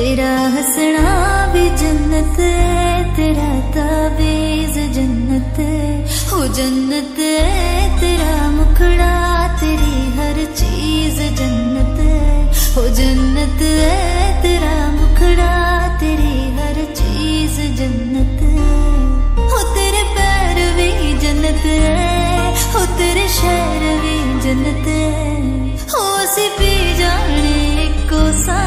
तेरा हंसना भी जन्नत है, तेरा ताबीज जन्नत है, हो जन्नत है तेरा मुखड़ा, तेरी हर चीज जन्नत है, हो जन्नत है तेरा मुखड़ा, तेरी हर चीज जन्नत है, हो तेरे पैर भी जन्नत है, हो तेरे शहर भी जन्नत है, हो सी पी जाने को सा,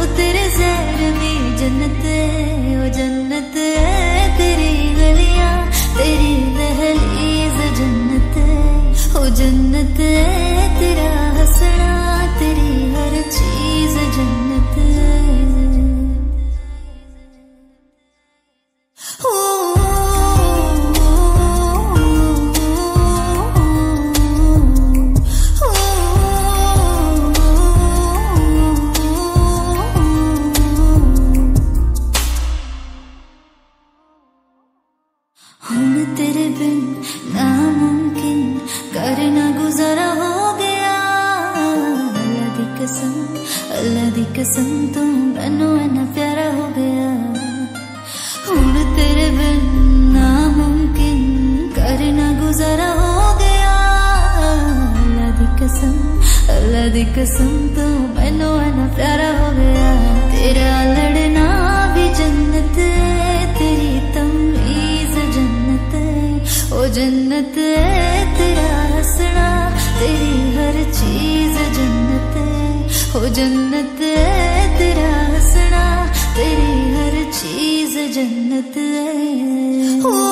ओ तेरे जहर भी जन्नत है, ओ जन्नत है तेरी गलियां, तेरी दहलीज जन्नत है, ओ जन्नत है तेरा हंसना, तेरी हर चीज जन्नत है। जन्नत है।